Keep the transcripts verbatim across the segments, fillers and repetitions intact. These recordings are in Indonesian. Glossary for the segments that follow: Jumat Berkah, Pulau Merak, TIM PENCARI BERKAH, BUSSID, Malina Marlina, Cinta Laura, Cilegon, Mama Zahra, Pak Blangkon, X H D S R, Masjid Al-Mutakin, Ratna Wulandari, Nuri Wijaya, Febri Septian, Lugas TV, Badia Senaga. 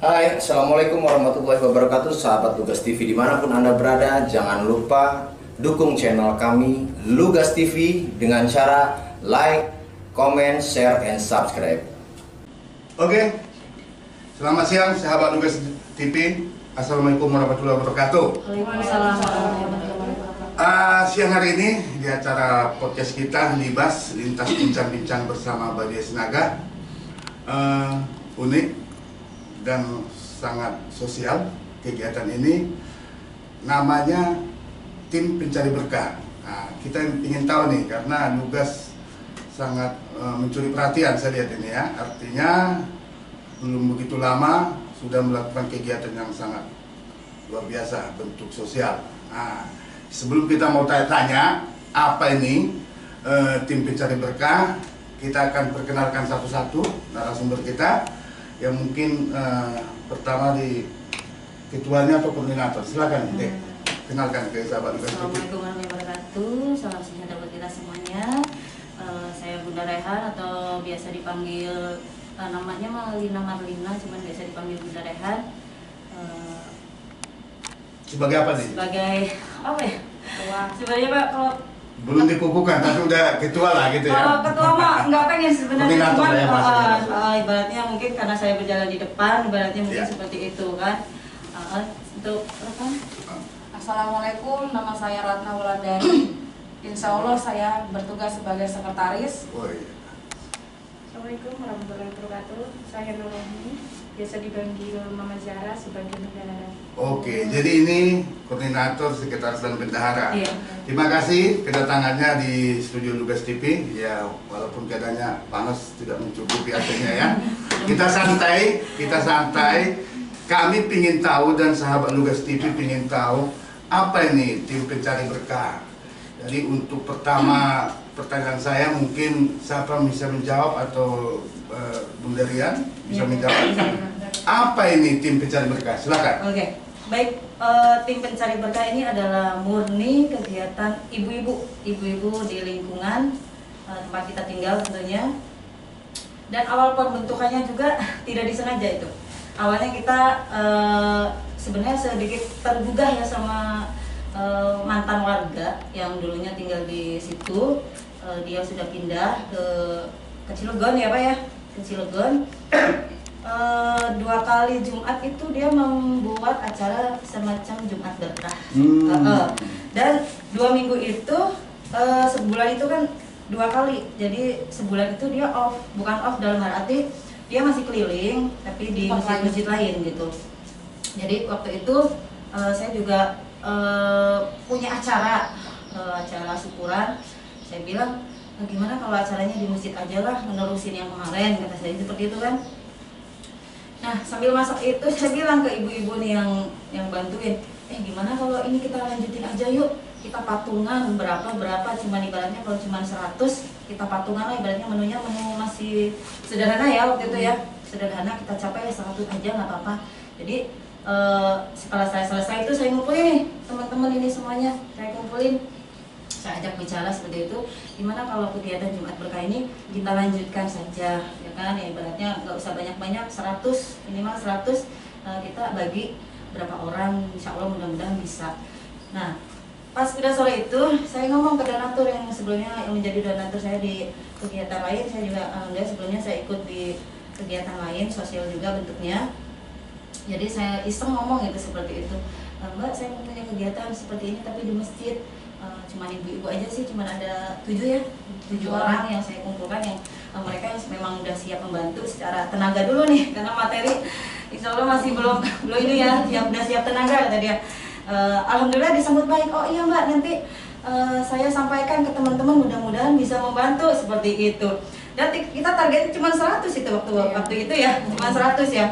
Hai, Assalamualaikum warahmatullahi wabarakatuh, sahabat Lugas T V dimanapun Anda berada. Jangan lupa dukung channel kami Lugas T V dengan cara like, comment, share, and subscribe. Oke, selamat siang sahabat Lugas T V. Assalamualaikum warahmatullahi wabarakatuh. Waalaikumsalam warahmatullahi wabarakatuh. uh, Siang hari ini di acara podcast kita Libas Lintas Bincang-Bincang bersama Badia Senaga, uh, unik dan sangat sosial kegiatan ini, namanya Tim Pencari Berkah. Nah, kita ingin tahu nih, karena Lugas sangat e, mencuri perhatian saya lihat ini ya, artinya belum begitu lama sudah melakukan kegiatan yang sangat luar biasa, bentuk sosial. Nah, sebelum kita mau tanya-tanya apa ini e, Tim Pencari Berkah, kita akan perkenalkan satu-satu narasumber kita. Yang mungkin uh, pertama di ketuanya atau koordinator, silakan hmm. dek kenalkan ke sahabat Lugas. Assalamualaikum warahmatullahi wabarakatuh, salam sejahtera buat kita semuanya. Uh, saya Bunda Rehan atau biasa dipanggil uh, namanya Malina Marlina, cuman biasa dipanggil Bunda Rehan. Uh, sebagai apa sih? Sebagai apa ya? Wah, sebenarnya Pak kalau belum dikukuhkan, tapi udah ketua lah gitu ya. Kalau ketua mah nggak pengen sebenarnya, cuma ya, uh, uh, ibaratnya mungkin karena saya berjalan di depan, ibaratnya mungkin ya. Seperti itu kan. Uh, untuk rekan. Assalamualaikum, nama saya Ratna Wulandari. Insya Allah saya bertugas sebagai sekretaris. Oh, iya. Assalamualaikum warahmatullahi wabarakatuh. Saya Nurani, biasa dipanggil Mama Zahra sebagai bendahara. Oke, hmm. jadi ini koordinator, sekretaris, dan bendahara. Iya. Terima kasih kedatangannya di studio Lugas T V. Ya, walaupun keadaannya panas tidak mencukupi artinya ya. Kita santai, kita santai. Kami pingin tahu dan sahabat Lugas T V pingin tahu apa ini Tim Pencari Berkah. Jadi untuk pertama pertanyaan saya, mungkin siapa bisa menjawab atau uh, Bunda Rian bisa ya. menjawab. Apa ini Tim Pencari Berkah? Silakan. Oke. Okay. Baik, uh, Tim Pencari Berkah ini adalah murni kegiatan ibu-ibu, ibu-ibu di lingkungan uh, tempat kita tinggal tentunya. Dan awal pembentukannya juga tidak disengaja itu. Awalnya kita uh, sebenarnya sedikit tergugah ya sama uh, mantan warga yang dulunya tinggal di situ. Uh, dia sudah pindah ke, ke Cilegon ya Pak ya, ke Cilegon. Uh, dua kali Jumat itu dia membuat acara semacam Jumat Berkah. hmm. uh, uh. Dan dua minggu itu uh, sebulan itu kan dua kali, jadi sebulan itu dia off, bukan off dalam arti dia masih keliling tapi di masjid-masjid lain gitu. Jadi waktu itu uh, saya juga uh, punya acara uh, acara syukuran. Saya bilang, gimana kalau acaranya di masjid aja lah, menerusin yang kemarin, kata saya seperti itu kan. Nah, sambil masak itu saya bilang ke ibu-ibu nih yang yang bantuin, eh gimana kalau ini kita lanjutin aja yuk, kita patungan berapa-berapa, cuman ibaratnya kalau cuman seratus, kita patungan lah, ibaratnya menunya menu masih sederhana ya waktu itu ya, sederhana, kita capai seratus aja nggak apa-apa. Jadi eh, setelah saya selesai itu saya ngumpulin nih teman-teman ini semuanya, saya kumpulin, saya ajak bicara seperti itu, gimana kalau kegiatan Jumat Berkah ini kita lanjutkan saja ya kan, ya ibaratnya nggak usah banyak-banyak, seratus minimal seratus uh, kita bagi berapa orang, insya Allah mudah-mudahan bisa. Nah pas udah sore itu saya ngomong ke donatur yang sebelumnya yang menjadi donatur saya di kegiatan lain, saya juga enggak, uh, sebelumnya saya ikut di kegiatan lain sosial juga bentuknya, jadi saya iseng ngomong itu seperti itu, Mbak saya punya kegiatan seperti ini tapi di masjid. Uh, cuman ibu-ibu aja sih, cuman ada tujuh ya, tujuh orang yang saya kumpulkan yang uh, mereka yang memang udah siap membantu secara tenaga dulu nih, karena materi insya Allah masih belum belum ini ya, siap, udah siap tenaga tadi ya. Uh, Alhamdulillah disambut baik. Oh iya Mbak, nanti uh, saya sampaikan ke teman-teman, mudah-mudahan bisa membantu seperti itu. Dan kita targetnya cuma seratus itu waktu iya. waktu itu ya, cuma seratus ya.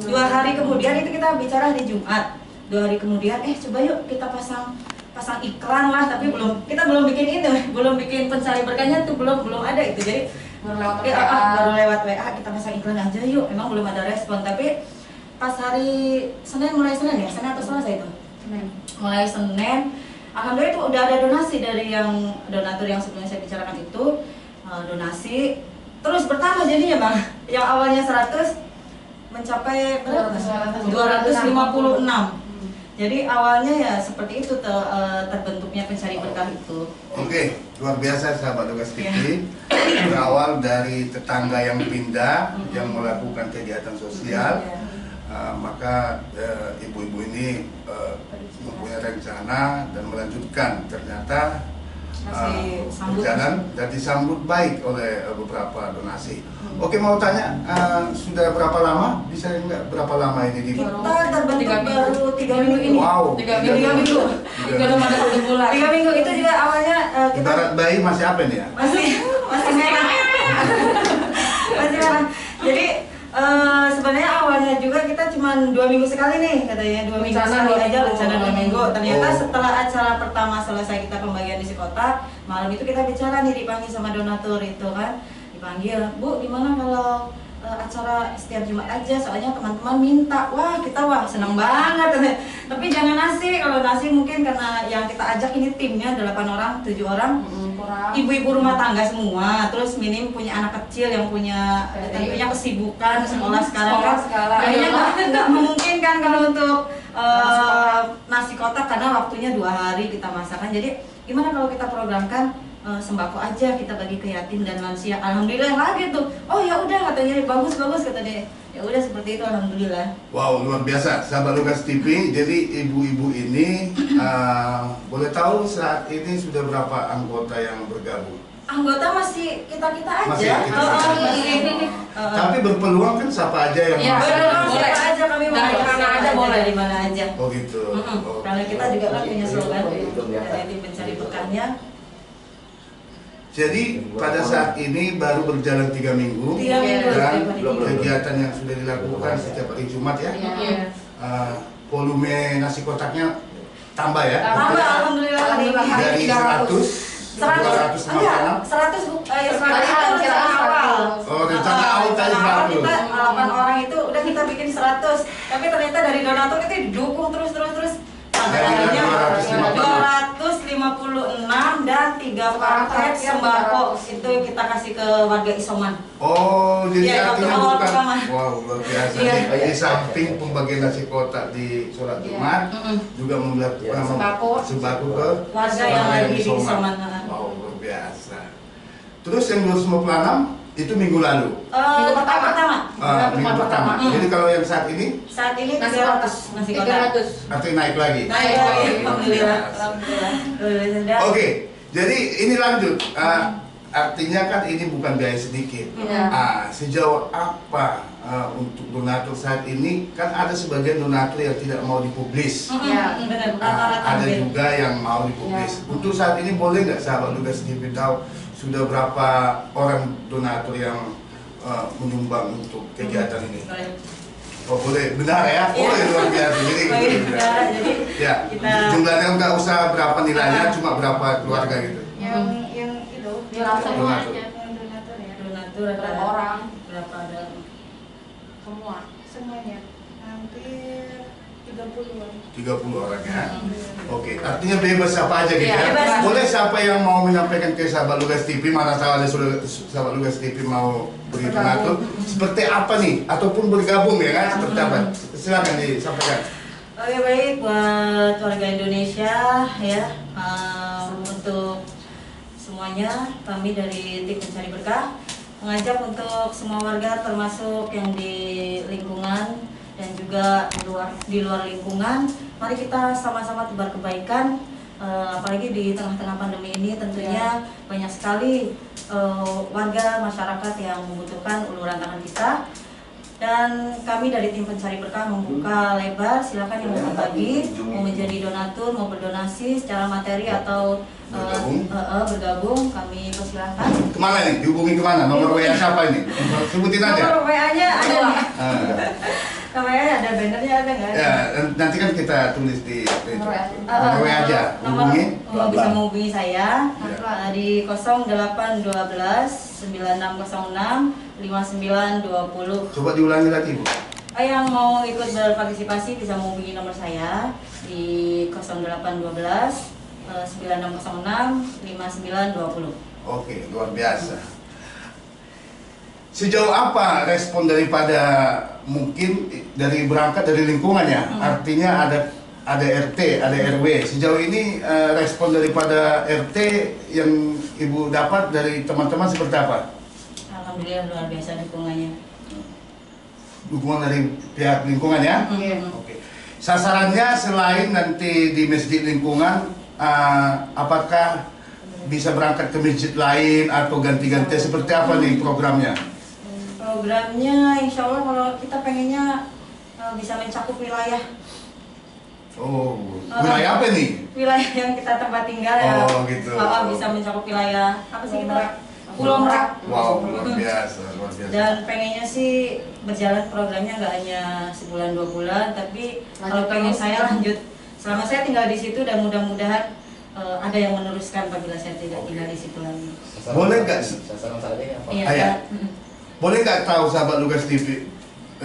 Dua hari kemudian itu kita bicara di Jumat. Dua hari kemudian, eh coba yuk kita pasang pasang iklan lah, tapi belum, kita belum bikin itu, belum bikin Pencari Berkahnya tuh belum belum ada itu, jadi baru lewat W A, baru lewat W A kita pasang iklan aja yuk, memang belum ada respon. Tapi pas hari Senin, mulai Senin ya, Senin atau Selasa itu, Senin. mulai Senin, Alhamdulillah itu udah ada donasi dari yang donatur yang sebelumnya saya bicarakan itu, donasi terus bertambah jadinya Bang, yang awalnya seratus mencapai dua ratus lima puluh enam. Jadi awalnya ya seperti itu ter, terbentuknya pencari berkah itu. Oke, okay. Luar biasa sahabat Lugas T V. Yeah. Berawal dari tetangga yang pindah, mm-hmm. yang melakukan kegiatan sosial, yeah. uh, maka ibu-ibu uh, ini uh, mempunyai rencana dan melanjutkan. Ternyata uh, berjalan dan disambut baik oleh uh, beberapa donasi. Mm-hmm. Oke, okay, mau tanya uh, sudah berapa lama? Bisa enggak berapa lama ini di? Kita terbentuk baru tiga minggu ini. Wow, tiga minggu. Tiga minggu. Tiga minggu. Tiga minggu. Tiga minggu. Tiga minggu itu juga awalnya uh, kita. Barat bayi masih apa nih ya? Masih, masih merah. Masih merah. Jadi uh, sebenarnya awalnya juga kita cuma dua minggu sekali nih katanya, dua minggu sekali aja rencana dua minggu. Ternyata oh. setelah acara pertama selesai kita pembagian isi kotak, malam itu kita bicara nih dipanggil sama donatur itu kan, dipanggil, Bu, gimana kalau acara setiap Jumat aja, soalnya teman-teman minta. Wah, kita wah seneng banget. Tapi jangan nasi, kalau nasi mungkin karena yang kita ajak ini timnya delapan orang, tujuh orang, ibu-ibu hmm, rumah tangga semua, terus minim punya anak kecil yang punya tentunya kesibukan sekolah sekarang kan kayaknya nggak memungkinkan kalau untuk uh, nasi kotak karena waktunya dua hari kita masakan. Jadi gimana kalau kita programkan sembako aja, kita bagi ke yatim dan lansia. Alhamdulillah lagi tuh. Oh ya udah katanya bagus bagus kata dia. Ya udah seperti itu, alhamdulillah. Wow, luar biasa sahabat Lugas T V. Jadi ibu-ibu ini uh, boleh tahu saat ini sudah berapa anggota yang bergabung? Anggota masih kita-kita aja. Masih kita oh, kita. Masih. Uh, Tapi berpeluang kan siapa aja yang ya, masuk. Boleh aja kami mau mana aja, boleh di mana aja. Oh gitu. Mm -hmm. Oh, karena kita juga kan punya slogan dari pencari berkahnya. Jadi pada saat ini baru berjalan tiga minggu, tiga minggu dan kegiatan yang sudah dilakukan setiap hari Jumat ya, yeah. uh, volume nasi kotaknya tambah ya, tambah alhamdulillah dari seratus, seratus, seratus, seratus, seratus, kita awal, oh rencana awal tadi kita delapan orang itu udah kita bikin seratus, tapi ternyata dari donatur itu didukung terus terus terus. dua ratus lima puluh enam dan tiga paket sembako itu kita kasih ke warga isoman. Oh, jadi artinya bukan. Wow, luar biasa. Di samping pembagian nasi kotak di sholat Jumat juga memberikan sembako ke warga yang lagi di isoman. Wow, luar biasa. Terus yang dua ratus lima puluh enam itu minggu lalu. Uh, minggu pertama. pertama. Uh, minggu pertama. Hmm. Jadi kalau yang saat ini? Saat ini tiga ratus. Artinya naik lagi. Naik lagi. Alhamdulillah. Alhamdulillah. Oke, jadi ini lanjut. Uh, artinya kan ini bukan biaya sedikit. Ya. Uh, sejauh apa uh, untuk donatur saat ini? Kan ada sebagian donatur yang tidak mau dipublis. Ya, benar. Uh, ada juga yang mau dipublis. Ya. Untuk saat ini boleh nggak sahabat Lugas T V tahu sudah berapa orang donatur yang uh, menyumbang untuk kegiatan ini? Boleh. Oh boleh, benar ya? Boleh, yeah. Luar biasa. Jadi, boleh, benar. Jadi ya, kita... jumlahnya nggak usah berapa nilainya, nah. cuma berapa keluarga gitu. Yang yang itu donatur, donatur. Yang donatur ya. Donatur berapa orang? Berapa ada? Semua, semuanya hampir tiga puluh orang ya. Oke, okay. Artinya bebas siapa aja gitu ya, ya? Boleh siapa yang mau menyampaikan ke sahabat Lugas T V, mana tahu ada sahabat Lugas T V mau beri donatur seperti apa nih, ataupun bergabung ya kan, seperti apa, silahkan disampaikan. Oke, okay, baik buat warga Indonesia ya, uh, untuk semuanya kami dari Tim Pencari Berkah mengajak untuk semua warga termasuk yang di lingkungan dan juga di luar, di luar lingkungan, mari kita sama-sama tebar kebaikan, uh, apalagi di tengah-tengah pandemi ini tentunya yeah. banyak sekali uh, warga masyarakat yang membutuhkan uluran tangan kita. Dan kami dari Tim Pencari Berkah membuka lebar, silakan yang mau berbagi, mau menjadi donatur, mau berdonasi secara materi atau bergabung, uh, uh, uh, bergabung kami persilahkan. Kemana nih? Dihubungi kemana? Nomor W A siapa ini? Sebutin aja. Nomor W A-nya ada nih. Namanya ada, bannernya ada nggak? Ya, nanti kan kita tulis di nomor W A aja. Hubungi. Bisa menghubungi saya di nol delapan satu dua sembilan enam nol enam lima sembilan dua nol. Coba diulangi lagi, Bu. Yang mau ikut berpartisipasi bisa menghubungi nomor saya di nol delapan satu dua sembilan enam nol enam lima sembilan dua nol. Oke, luar biasa. Sejauh apa respon daripada mungkin dari berangkat dari lingkungannya? Hmm. Artinya ada ada R T, ada R W. Sejauh ini uh, respon daripada R T yang Ibu dapat dari teman-teman seperti apa? Alhamdulillah luar biasa dukungannya. Dukungan dari pihak lingkungan ya? Hmm. Oke. Okay. Sasarannya selain nanti di masjid lingkungan, uh, apakah bisa berangkat ke masjid lain atau ganti-ganti seperti apa nih programnya? Programnya insya Allah kalau kita pengennya uh, bisa mencakup wilayah. Oh, wilayah apa nih? Wilayah yang kita tempat tinggal ya. Oh, gitu. Kalau bisa mencakup wilayah apa sih kita? Pulau Merak. Wow, luar biasa, luar biasa. Dan pengennya sih berjalan programnya nggak hanya sebulan dua bulan, tapi lanjut kalau pengen saya lanjut. Selama saya tinggal di situ dan mudah-mudahan uh, ada yang meneruskan apabila saya tidak okay. tinggal di situ lagi. Boleh nggak? Sasaran sarannya apa? Iya. Ayah. Boleh nggak tahu sahabat Lugas T V,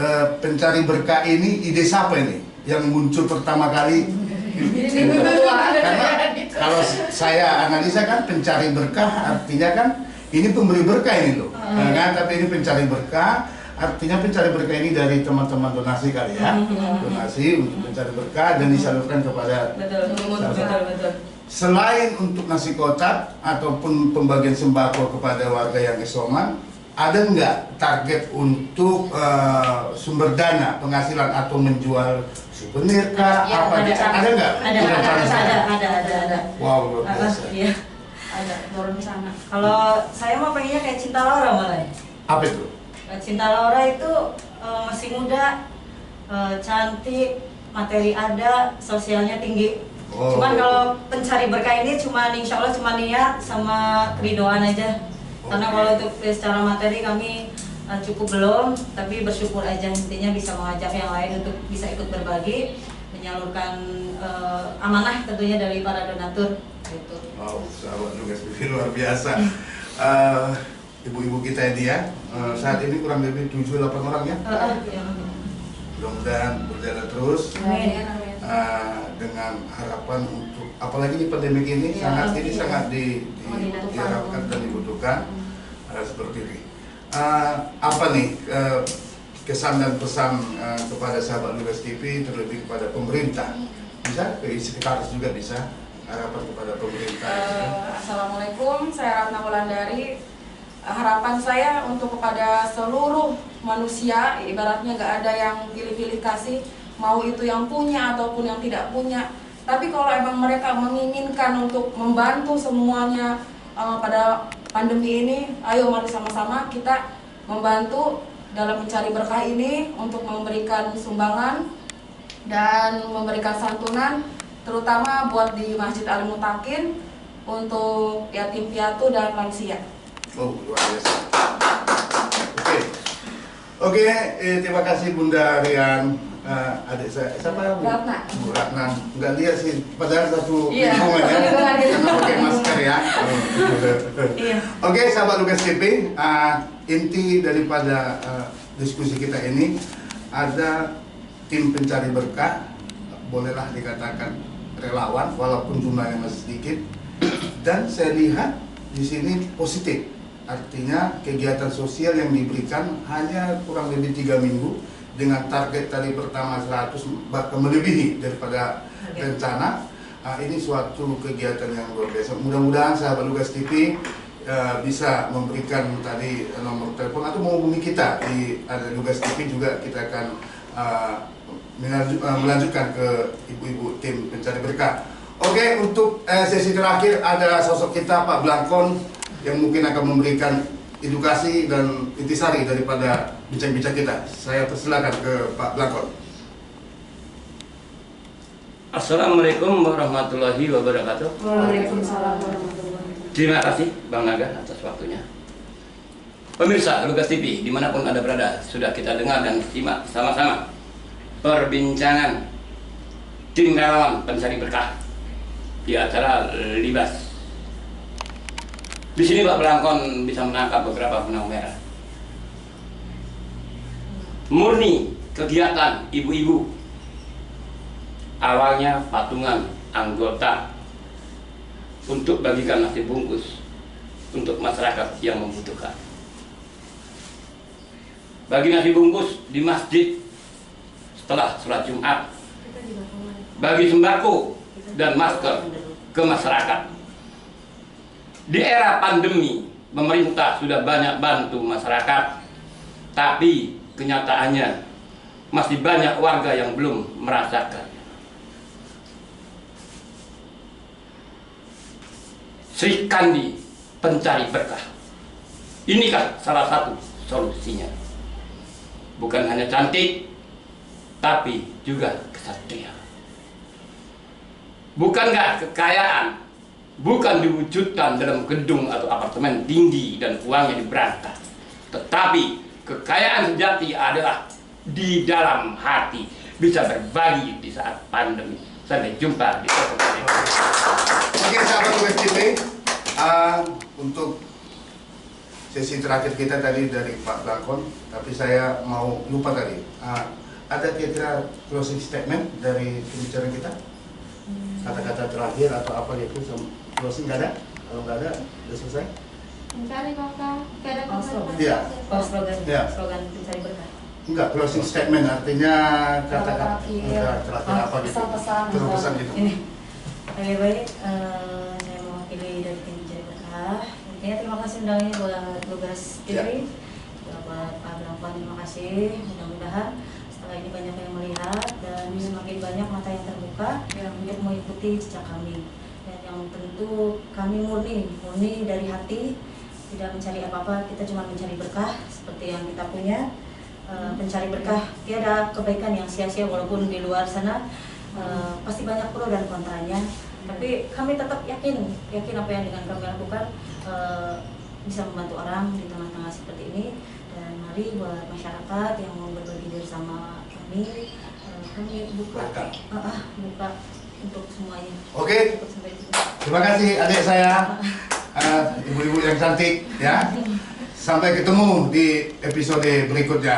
uh, pencari berkah ini ide siapa ini? Yang muncul pertama kali karena kalau saya analisa kan pencari berkah artinya kan ini pemberi berkah ini loh hmm. kan, tapi ini pencari berkah artinya pencari berkah ini dari teman-teman donasi kali ya hmm. donasi untuk pencari berkah dan disalurkan kepada betul, betul, betul. Selain untuk nasi kotak ataupun pembagian sembako kepada warga yang isoman, ada nggak target untuk uh, sumber dana penghasilan atau menjual souvenir kah? Ya, apa ada, ada, ada nggak? Ada ada ada, ada ada ada ada. Wow luar biasa. Iya ada turun sana. Kalau saya mah pengennya kayak Cinta Laura malah. Apa itu? Cinta Laura itu uh, masih muda, uh, cantik, materi ada, sosialnya tinggi. Oh. Cuman kalau pencari berkah ini cuma insya Allah cuma niat sama keridoan aja. Karena kalau untuk secara materi kami uh, cukup belum, tapi bersyukur aja intinya bisa mengajak yang lain untuk bisa ikut berbagi, menyalurkan uh, amanah tentunya dari para donatur. Gitu. Wow, sahabat Lugas T V luar biasa. Ibu-ibu uh, kita ini ya, uh, saat ini kurang lebih tujuh delapan orang ya. Uh, uh, iya. Mudah-mudahan berjalan terus. Amin. Uh, dengan harapan untuk apalagi di pandemi ini ya, sangat ini ya. sangat di, di, diharapkan dan dibutuhkan hmm. uh, seperti ini. Uh, apa nih uh, kesan dan pesan uh, kepada sahabat Lugas T V terlebih kepada pemerintah? Bisa ke sekitar juga bisa harapan kepada pemerintah. Uh, Assalamualaikum, saya Ratna Wulandari. Harapan saya untuk kepada seluruh manusia, ibaratnya nggak ada yang pilih-pilih kasih, mau itu yang punya ataupun yang tidak punya. Tapi kalau emang mereka menginginkan untuk membantu semuanya uh, pada pandemi ini, ayo mari sama-sama kita membantu dalam mencari berkah ini untuk memberikan sumbangan dan memberikan santunan, terutama buat di Masjid Al-Mutakin untuk yatim piatu dan lansia. Oh, luar biasa. Oke, oke, eh, terima kasih Bunda Rian. Eh, adik saya, siapa Bu? Ratna. Bu Ratna, nggak lihat sih, padahal satu lingkungan ya. Karena pakai masker ya. Oke, sahabat Lugas T V, uh, inti daripada uh, diskusi kita ini ada tim pencari berkah, bolehlah dikatakan relawan, walaupun jumlahnya masih sedikit. Dan saya lihat di sini positif. Artinya kegiatan sosial yang diberikan hanya kurang lebih tiga minggu dengan target tadi pertama seratus bahkan melebihi daripada okay. rencana. Uh, ini suatu kegiatan yang luar biasa. Mudah-mudahan sahabat Lugas T V uh, bisa memberikan tadi nomor telepon atau menghubungi kita di ada uh, Lugas T V juga kita akan uh, melanjutkan ke ibu-ibu tim pencari berkah. Oke, untuk eh, sesi terakhir ada sosok kita Pak Blangkon yang mungkin akan memberikan edukasi dan intisari daripada bincang-bincang kita. Saya persilakan ke Pak Blangkon. Assalamualaikum warahmatullahi wabarakatuh. Waalaikumsalam warahmatullahi wabarakatuh. Terima kasih Bang Naga atas waktunya. Pemirsa Lugas T V dimanapun Anda berada, sudah kita dengar dan simak sama-sama perbincangan tim relawan pencari berkah di acara Libas. Di sini Pak Blangkon bisa menangkap beberapa benang merah. Murni kegiatan ibu-ibu. Awalnya patungan anggota untuk bagikan nasi bungkus untuk masyarakat yang membutuhkan. bagi nasi bungkus di masjid setelah sholat Jumat, bagi sembako dan masker ke masyarakat. Di era pandemi, pemerintah sudah banyak bantu masyarakat, tapi kenyataannya masih banyak warga yang belum merasakan. Sri Kandi pencari berkah, inikah salah satu solusinya? Bukan hanya cantik, tapi juga kesatria. Bukan nggak kekayaan, bukan diwujudkan dalam gedung atau apartemen tinggi dan uangnya diberangkat, tetapi kekayaan sejati adalah di dalam hati, bisa berbagi di saat pandemi. Sampai jumpa di Oke, sahabat Lugas T V, uh, untuk sesi terakhir kita tadi dari Pak Blangkon, tapi saya mau lupa tadi. Uh, ada kira-kira closing statement dari pembicaraan kita? Kata-kata terakhir atau apa gitu? Closing nggak ada? Kalau nggak ada, sudah selesai? Mencari kakak, nggak ada kakak. Iya. Oh, slogan, slogan mencari berkah. Enggak, closing statement artinya kata-kata terakhir apa gitu, pesan-pesan gitu. Ini lebih baik uh, saya mewakili dari tim Jumat Berkah. Intinya terima kasih undangannya buat Lugas T V, ya. Buat Pak Blangkon, terima kasih. Mudah-mudahan setelah ini banyak yang melihat dan semakin banyak mata yang terbuka yang untuk mengikuti jejak kami. Dan yang tentu kami murni, murni dari hati, tidak mencari apa-apa, kita cuma mencari berkah seperti yang kita punya. Pencari berkah, tiada kebaikan yang sia-sia, walaupun di luar sana uh, pasti banyak pro dan kontranya, tapi kami tetap yakin yakin apa yang dengan kami lakukan uh, bisa membantu orang di tengah-tengah seperti ini. Dan mari buat masyarakat yang mau berbagi bersama kami, uh, kami buka uh, uh, buka untuk semuanya. Oke, okay. Terima kasih adik saya, ibu-ibu uh, yang cantik ya. Sampai ketemu di episode berikutnya.